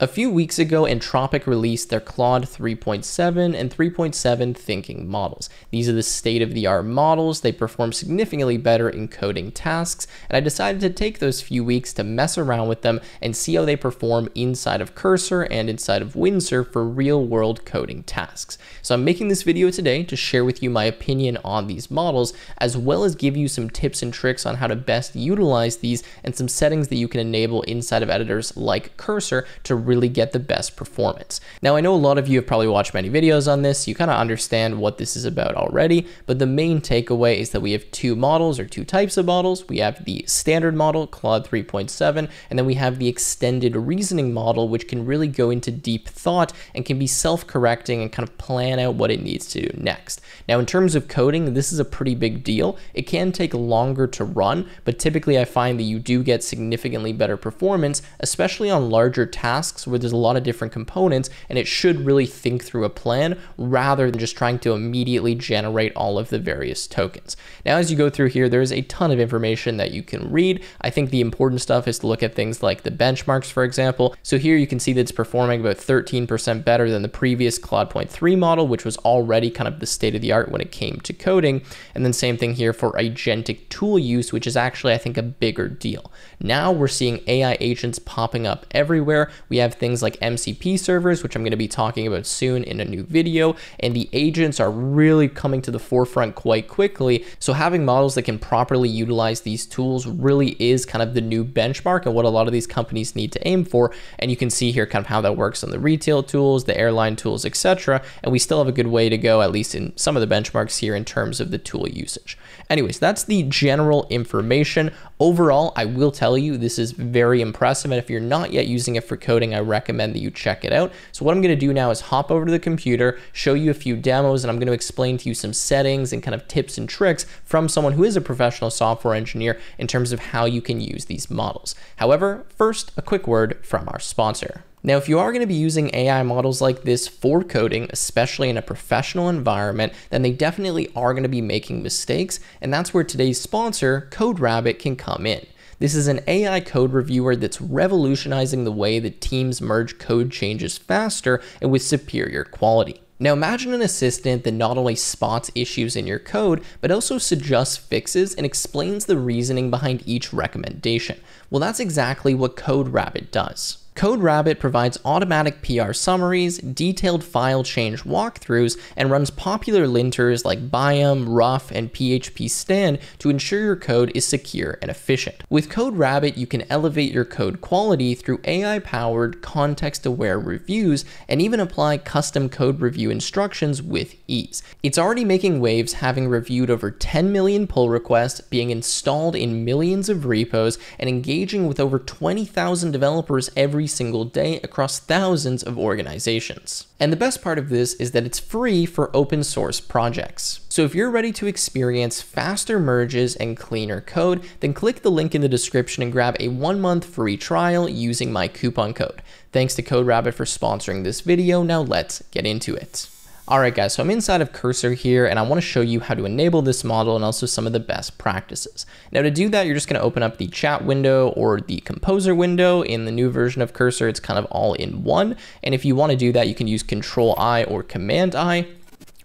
A few weeks ago, Anthropic released their Claude 3.7 and 3.7 thinking models. These are the state-of-the-art models. They perform significantly better in coding tasks, and I decided to take those few weeks to mess around with them and see how they perform inside of Cursor and inside of Windsurf for real-world coding tasks. So I'm making this video today to share with you my opinion on these models, as well as give you some tips and tricks on how to best utilize these and some settings that you can enable inside of editors like Cursor to really get the best performance. Now, I know a lot of you have probably watched many videos on this. You kind of understand what this is about already, but the main takeaway is that we have two models or two types of models. We have the standard model, Claude 3.7, and then we have the extended reasoning model, which can really go into deep thought and can be self-correcting and kind of plan out what it needs to do next. Now, in terms of coding, this is a pretty big deal. It can take longer to run, but typically I find that you do get significantly better performance, especially on larger tasks where there's a lot of different components, and it should really think through a plan rather than just trying to immediately generate all of the various tokens. Now, as you go through here, there's a ton of information that you can read. I think the important stuff is to look at things like the benchmarks, for example. So here you can see that it's performing about 13% better than the previous Claude 3.7 model, which was already kind of the state of the art when it came to coding. And then same thing here for agentic tool use, which is actually, I think, a bigger deal. Now we're seeing AI agents popping up everywhere. We have things like MCP servers, which I'm going to be talking about soon in a new video, and the agents are really coming to the forefront quite quickly. So having models that can properly utilize these tools really is kind of the new benchmark and what a lot of these companies need to aim for. And you can see here kind of how that works on the retail tools, the airline tools, etc. And we still have a good way to go, at least in some of the benchmarks here in terms of the tool usage. Anyways, that's the general information. Overall, I will tell you this is very impressive, and if you're not yet using it for coding, I recommend that you check it out. So what I'm going to do now is hop over to the computer, show you a few demos, and I'm going to explain to you some settings and kind of tips and tricks from someone who is a professional software engineer in terms of how you can use these models. However, first, a quick word from our sponsor. Now, if you are going to be using AI models like this for coding, especially in a professional environment, then they definitely are going to be making mistakes. And that's where today's sponsor, CodeRabbit, can come in. This is an AI code reviewer that's revolutionizing the way that teams merge code changes faster and with superior quality. Now imagine an assistant that not only spots issues in your code, but also suggests fixes and explains the reasoning behind each recommendation. Well, that's exactly what CodeRabbit does. CodeRabbit provides automatic PR summaries, detailed file change walkthroughs, and runs popular linters like Biome, Ruff, and PHPStan to ensure your code is secure and efficient. With CodeRabbit, you can elevate your code quality through AI-powered, context-aware reviews, and even apply custom code review instructions with ease. It's already making waves, having reviewed over 10 million pull requests, being installed in millions of repos, and engaging with over 20,000 developers every single day across thousands of organizations. And the best part of this is that it's free for open source projects. So if you're ready to experience faster merges and cleaner code, then click the link in the description and grab a 1-month free trial using my coupon code. Thanks to CodeRabbit for sponsoring this video. Now let's get into it. All right, guys, so I'm inside of Cursor here, and I want to show you how to enable this model and also some of the best practices. Now, to do that, you're just going to open up the chat window or the composer window. In the new version of Cursor, it's kind of all in one. And if you want to do that, you can use Control-I or Command-I.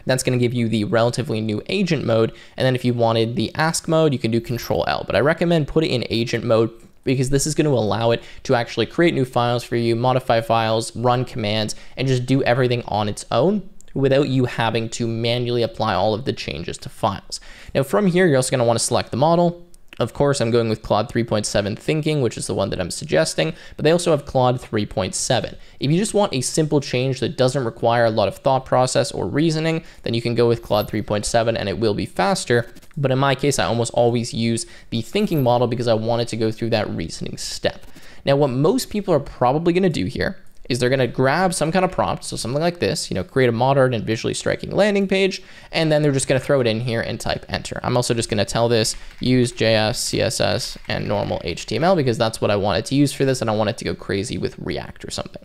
That's going to give you the relatively new agent mode. And then if you wanted the ask mode, you can do Control-L. But I recommend put it in agent mode, because this is going to allow it to actually create new files for you, modify files, run commands, and just do everything on its own, without you having to manually apply all of the changes to files. Now from here, you're also going to want to select the model. Of course, I'm going with Claude 3.7 thinking, which is the one that I'm suggesting, but they also have Claude 3.7. If you just want a simple change that doesn't require a lot of thought process or reasoning, then you can go with Claude 3.7 and it will be faster. But in my case, I almost always use the thinking model because I wanted to go through that reasoning step. Now, what most people are probably going to do here is they're going to grab some kind of prompt, so something like this, you know, create a modern and visually striking landing page, and then they're just going to throw it in here and type enter. I'm also just going to tell this, use JS, CSS, and normal HTML, because that's what I wanted to use for this, and I want it to go crazy with React or something.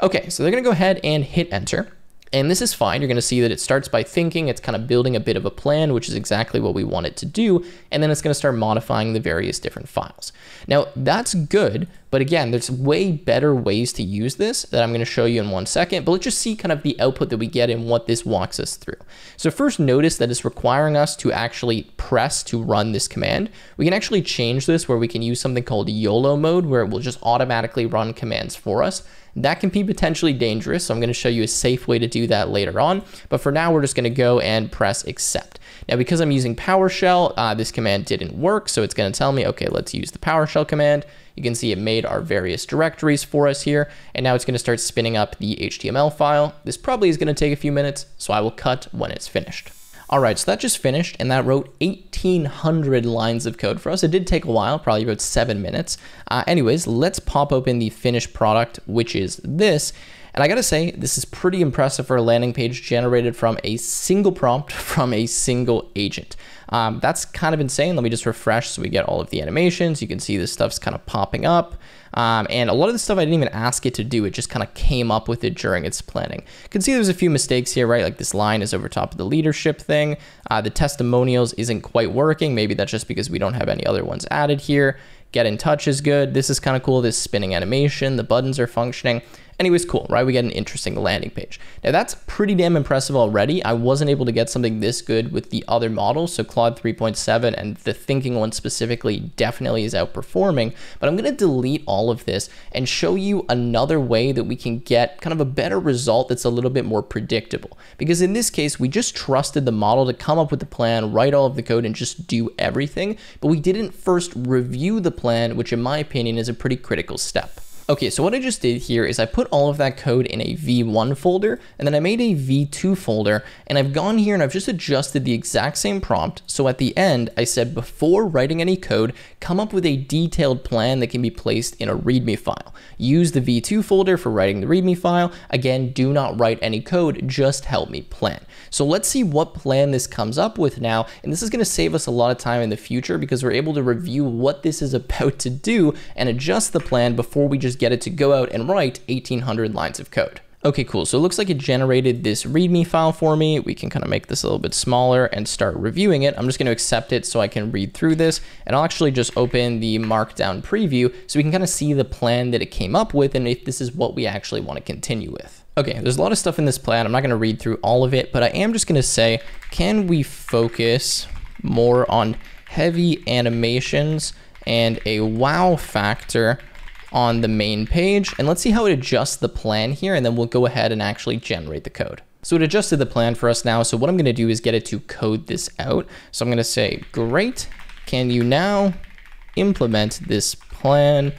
Okay, so they're going to go ahead and hit enter. And this is fine. You're going to see that it starts by thinking. It's kind of building a bit of a plan, which is exactly what we want it to do. And then it's going to start modifying the various different files. Now that's good, but again, there's way better ways to use this that I'm going to show you in 1 second, but let's just see kind of the output that we get and what this walks us through. So first, notice that it's requiring us to actually press to run this command. We can actually change this where we can use something called YOLO mode, where it will just automatically run commands for us. That can be potentially dangerous, so I'm going to show you a safe way to do that later on. But for now, we're just going to go and press accept. Now, because I'm using PowerShell, this command didn't work, so it's going to tell me, okay, let's use the PowerShell command. You can see it made our various directories for us here, and now it's going to start spinning up the HTML file. This probably is going to take a few minutes, so I will cut when it's finished. All right, so that just finished, and that wrote 1,800 lines of code for us. It did take a while, probably about 7 minutes. Anyways, let's pop open the finished product, which is this. And I gotta say, this is pretty impressive for a landing page generated from a single prompt from a single agent. That's kind of insane. Let me just refresh so we get all of the animations. You can see this stuff's kind of popping up. And a lot of the stuff I didn't even ask it to do. It just kind of came up with it during its planning. You can see there's a few mistakes here, right? Like this line is over top of the leadership thing. The testimonials isn't quite working. Maybe that's just because we don't have any other ones added here. Get in touch is good. This is kind of cool. This spinning animation, the buttons are functioning. Anyways, cool, right? We get an interesting landing page. Now that's pretty damn impressive already. I wasn't able to get something this good with the other models. So Claude 3.7 and the thinking one specifically definitely is outperforming, but I'm gonna delete all of this and show you another way that we can get kind of a better result that's a little bit more predictable. Because in this case, we just trusted the model to come up with the plan, write all of the code and just do everything, but we didn't first review the plan, which in my opinion is a pretty critical step. Okay, so what I just did here is I put all of that code in a V1 folder, and then I made a V2 folder, and I've gone here and I've just adjusted the exact same prompt. So at the end, I said, before writing any code, come up with a detailed plan that can be placed in a README file. Use the V2 folder for writing the README file. Again, do not write any code, just help me plan. So let's see what plan this comes up with now, and this is gonna save us a lot of time in the future because we're able to review what this is about to do and adjust the plan before we just get it to go out and write 1,800 lines of code. Okay, cool. So it looks like it generated this README file for me. We can kind of make this a little bit smaller and start reviewing it. I'm just going to accept it so I can read through this, and I'll actually just open the markdown preview so we can kind of see the plan that it came up with and if this is what we actually want to continue with. Okay, there's a lot of stuff in this plan. I'm not going to read through all of it, but I am just going to say, can we focus more on heavy animations and a wow factor on the main page? And let's see how it adjusts the plan here, and then we'll go ahead and actually generate the code. So it adjusted the plan for us now. So what I'm gonna do is get it to code this out. So I'm gonna say, great, can you now implement this plan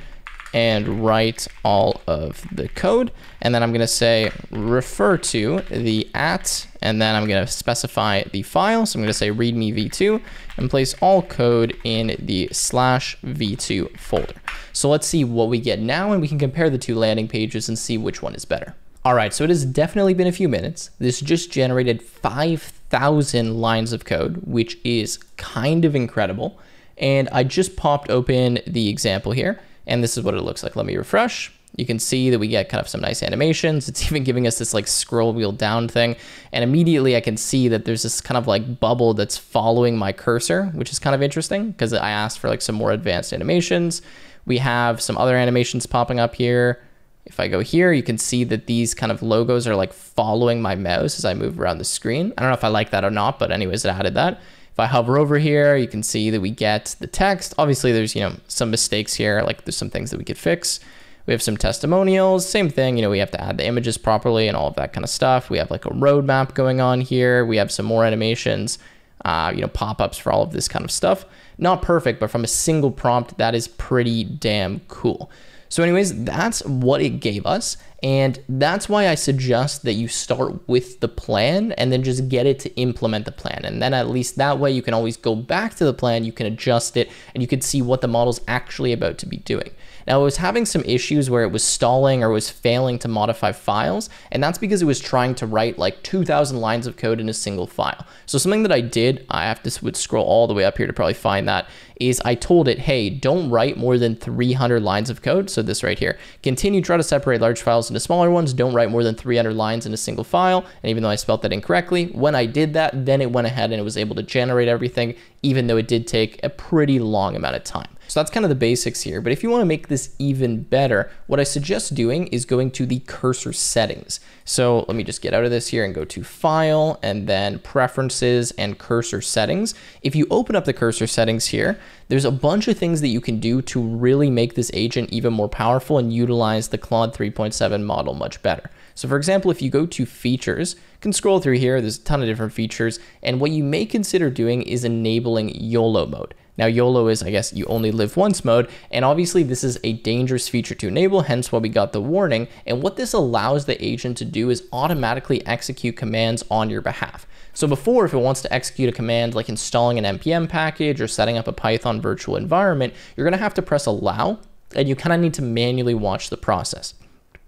and write all of the code? And then I'm gonna say, refer to the at, and then I'm gonna specify the file. So I'm gonna say readme v2 and place all code in the /v2 folder. So let's see what we get now, and we can compare the two landing pages and see which one is better. All right, so it has definitely been a few minutes. This just generated 5,000 lines of code, which is kind of incredible. And I just popped open the example here, and this is what it looks like. Let me refresh. You can see that we get kind of some nice animations. It's even giving us this like scroll wheel down thing. And immediately I can see that there's this kind of like bubble that's following my cursor, which is kind of interesting because I asked for like some more advanced animations. We have some other animations popping up here. If I go here, you can see that these kind of logos are like following my mouse as I move around the screen. I don't know if I like that or not, but anyways, it added that. If I hover over here, you can see that we get the text. Obviously there's, you know, some mistakes here, like there's some things that we could fix. We have some testimonials, same thing, you know, we have to add the images properly and all of that kind of stuff. We have like a roadmap going on here. We have some more animations, you know, pop-ups for all of this kind of stuff. Not perfect, but from a single prompt, that is pretty damn cool. So anyways, that's what it gave us. And that's why I suggest that you start with the plan and then just get it to implement the plan. And then at least that way you can always go back to the plan, you can adjust it, and you can see what the model's actually about to be doing. Now it was having some issues where it was stalling or was failing to modify files. And that's because it was trying to write like 2,000 lines of code in a single file. So something that I did, I have to would scroll all the way up here to probably find that, is I told it, hey, don't write more than 300 lines of code. So this right here, continue, try to separate large files into smaller ones, don't write more than 300 lines in a single file. And even though I spelled that incorrectly, when I did that, then it went ahead and it was able to generate everything, even though it did take a pretty long amount of time. So that's kind of the basics here. But if you want to make this even better, what I suggest doing is going to the cursor settings. So let me just get out of this here and go to File and then Preferences and Cursor Settings. If you open up the cursor settings here, there's a bunch of things that you can do to really make this agent even more powerful and utilize the Claude 3.7 model much better. So for example, if you go to Features, you can scroll through here, there's a ton of different features, and what you may consider doing is enabling YOLO mode. Now YOLO is, I guess, you only live once mode, and obviously this is a dangerous feature to enable, hence why we got the warning. And what this allows the agent to do is automatically execute commands on your behalf. So before, if it wants to execute a command like installing an npm package or setting up a Python virtual environment, you're gonna have to press allow, and you kind of need to manually watch the process.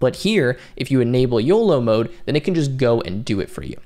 But here, if you enable YOLO mode, then it can just go and do it for you.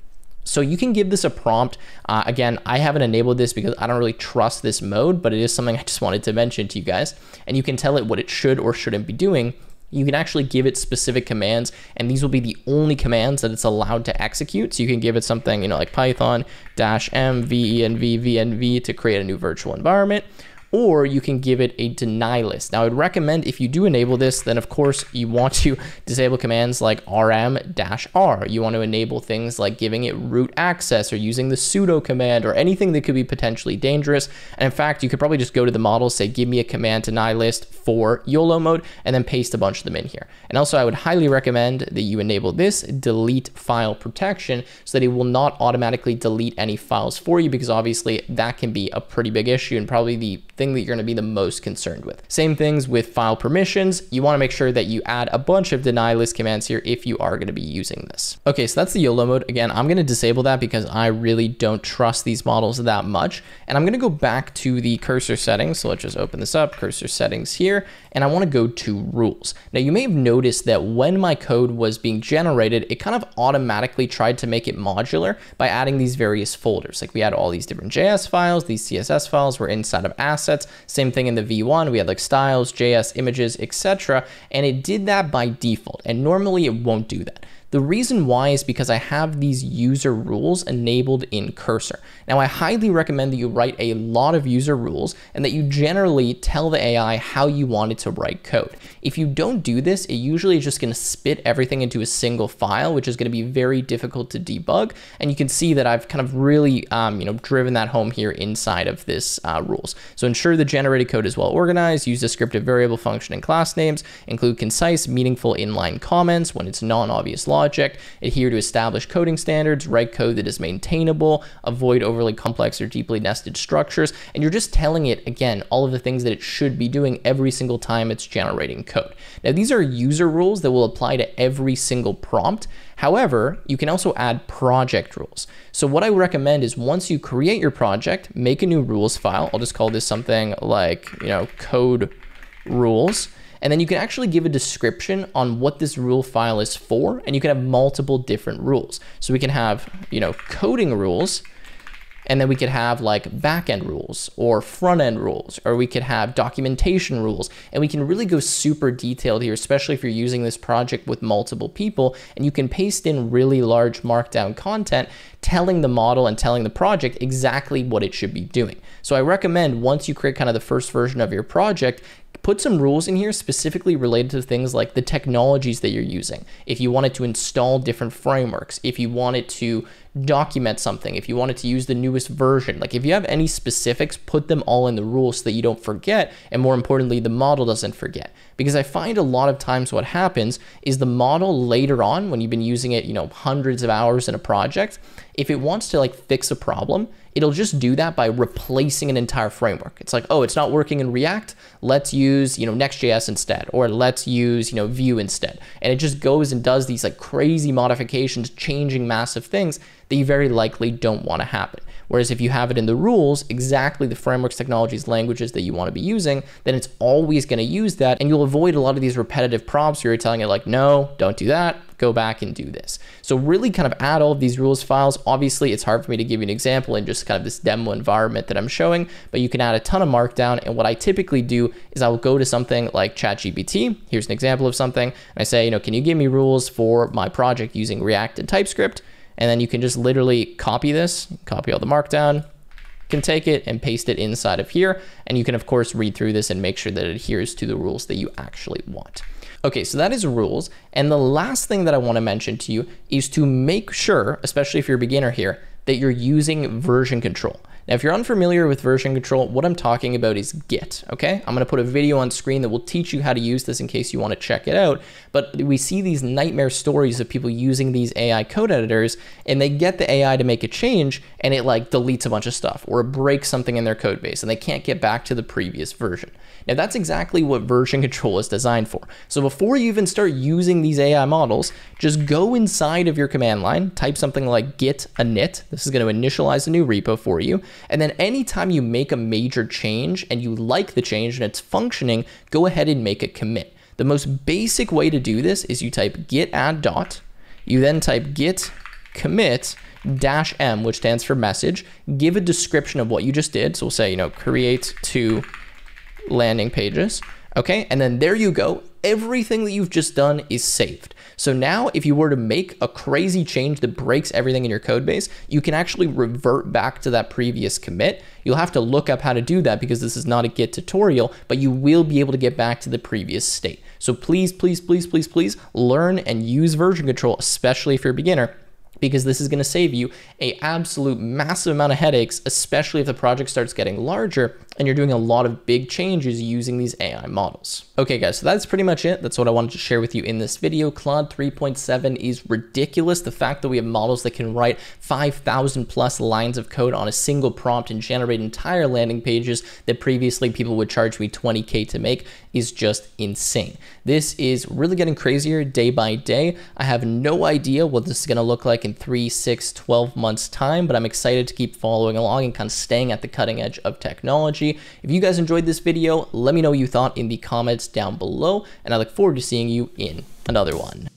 So you can give this a prompt. Again, I haven't enabled this because I don't really trust this mode, but it is something I just wanted to mention to you guys. And you can tell it what it should or shouldn't be doing. You can actually give it specific commands, and these will be the only commands that it's allowed to execute. So you can give it something, you know, like Python -m venv venv to create a new virtual environment. Or you can give it a deny list. Now I'd recommend if you do enable this, then of course you want to disable commands like rm-r. You want to enable things like giving it root access or using the sudo command or anything that could be potentially dangerous. And in fact, you could probably just go to the model, say, give me a command deny list for YOLO mode, and then paste a bunch of them in here. And also I would highly recommend that you enable this delete file protection so that it will not automatically delete any files for you, because obviously that can be a pretty big issue and probably the thing that you're going to be the most concerned with. Same things with file permissions. You want to make sure that you add a bunch of deny list commands here if you are going to be using this. Okay, so that's the YOLO mode. Again, I'm going to disable that because I really don't trust these models that much. And I'm going to go back to the cursor settings. So let's just open this up, cursor settings here, and I want to go to rules. Now you may have noticed that when my code was being generated, it kind of automatically tried to make it modular by adding these various folders. Like we had all these different JS files, these CSS files were inside of assets. Same thing in the V1, we had like styles, JS, images, etc. And it did that by default. And normally it won't do that. The reason why is because I have these user rules enabled in Cursor. Now I highly recommend that you write a lot of user rules and that you generally tell the AI how you want it to write code. If you don't do this, it usually is just gonna spit everything into a single file, which is gonna be very difficult to debug. And you can see that I've kind of really driven that home here inside of this rules. So ensure the generated code is well organized, use descriptive variable function and class names, include concise, meaningful inline comments when it's non-obvious logic. Adhere to established coding standards, write code that is maintainable, avoid overly complex or deeply nested structures. And you're just telling it, again, all of the things that it should be doing every single time it's generating code. Now, these are user rules that will apply to every single prompt. However, you can also add project rules. So what I recommend is once you create your project, make a new rules file. I'll just call this something like, code rules. And then you can actually give a description on what this rule file is for, and you can have multiple different rules. So we can have, coding rules, and then we could have like backend rules or front end rules, or we could have documentation rules, and we can really go super detailed here, especially if you're using this project with multiple people, and you can paste in really large markdown content, telling the model and telling the project exactly what it should be doing. So I recommend once you create kind of the first version of your project, put some rules in here specifically related to things like the technologies that you're using. If you wanted to install different frameworks, if you wanted to document something, if you wanted to use the newest version, like if you have any specifics, put them all in the rules so that you don't forget. And more importantly, the model doesn't forget, because I find a lot of times what happens is the model later on, when you've been using it, hundreds of hours in a project, if it wants to like fix a problem, it'll just do that by replacing an entire framework. It's like, oh, it's not working in React. Let's use, Next.js instead, or let's use, Vue instead. And it just goes and does these like crazy modifications, changing massive things that you very likely don't want to happen. Whereas if you have it in the rules, exactly the frameworks, technologies, languages that you want to be using, then it's always going to use that. And you'll avoid a lot of these repetitive prompts where you're telling it like, no, don't do that. Go back and do this. So really kind of add all of these rules files. Obviously, it's hard for me to give you an example in just kind of this demo environment that I'm showing, but you can add a ton of markdown. And what I typically do is I will go to something like ChatGPT. Here's an example of something. And I say, can you give me rules for my project using React and TypeScript? And then you can just literally copy this, copy all the markdown, can take it and paste it inside of here. And you can of course read through this and make sure that it adheres to the rules that you actually want. Okay, so that is rules. And the last thing that I want to mention to you is to make sure, especially if you're a beginner here, that you're using version control. Now, if you're unfamiliar with version control, what I'm talking about is Git, okay? I'm gonna put a video on screen that will teach you how to use this in case you wanna check it out, but we see these nightmare stories of people using these AI code editors and they get the AI to make a change and it like deletes a bunch of stuff or breaks something in their code base and they can't get back to the previous version. Now that's exactly what version control is designed for. So before you even start using these AI models, just go inside of your command line, type something like git init. This is gonna initialize a new repo for you. And then anytime you make a major change and you like the change and it's functioning, go ahead and make a commit. The most basic way to do this is you type git add dot, you then type git commit dash M, which stands for message, give a description of what you just did. So we'll say, you know, create two landing pages. Okay, and then there you go. Everything that you've just done is saved. So now if you were to make a crazy change that breaks everything in your code base, you can actually revert back to that previous commit. You'll have to look up how to do that because this is not a Git tutorial, but you will be able to get back to the previous state. So please, please, please, please, please learn and use version control, especially if you're a beginner, because this is going to save you an absolute massive amount of headaches, especially if the project starts getting larger and you're doing a lot of big changes using these AI models. Okay guys, so that's pretty much it. That's what I wanted to share with you in this video. Claude 3.7 is ridiculous. The fact that we have models that can write 5,000 plus lines of code on a single prompt and generate entire landing pages that previously people would charge me $20K to make is just insane. This is really getting crazier day by day. I have no idea what this is gonna look like in 3, 6, 12 months time, but I'm excited to keep following along and kind of staying at the cutting edge of technology. If you guys enjoyed this video, let me know what you thought in the comments down below, and I look forward to seeing you in another one.